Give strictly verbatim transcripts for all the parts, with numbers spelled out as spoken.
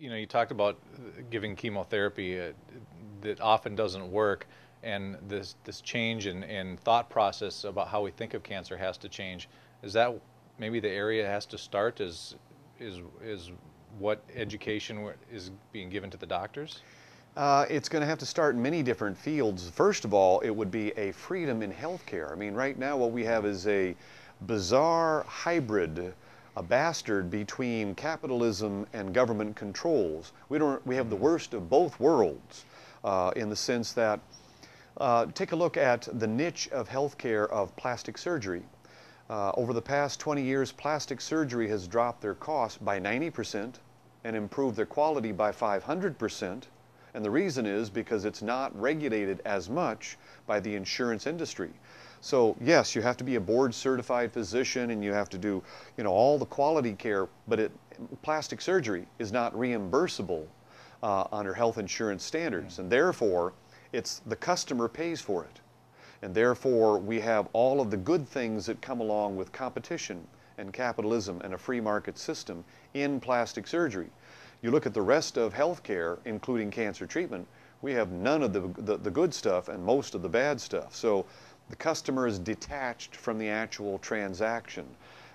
you know, you talked about giving chemotherapy uh, that often doesn't work, and this this change in, in thought process about how we think of cancer has to change. Is that maybe the area has to start? Is is is what education is being given to the doctors? Uh, it's going to have to start in many different fields. First of all, it would be a freedom in healthcare. I mean, right now what we have is a bizarre hybrid, a bastard between capitalism and government controls. We don't. We have the worst of both worlds, uh, in the sense that uh, take a look at the niche of healthcare of plastic surgery. Uh, over the past twenty years, plastic surgery has dropped their cost by ninety percent and improved their quality by five hundred percent. And the reason is because it's not regulated as much by the insurance industry. So yes, you have to be a board certified physician and you have to do, you know, all the quality care, but it, plastic surgery is not reimbursable uh, under health insurance standards. And therefore, it's the customer pays for it. And therefore, we have all of the good things that come along with competition and capitalism and a free market system in plastic surgery. You look at the rest of healthcare, including cancer treatment, we have none of the, the, the good stuff and most of the bad stuff. So the customer is detached from the actual transaction.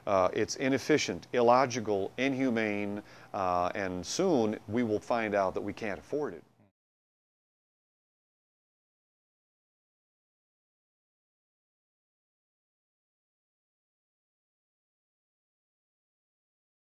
Uh, it's inefficient, illogical, inhumane, uh, and soon we will find out that we can't afford it.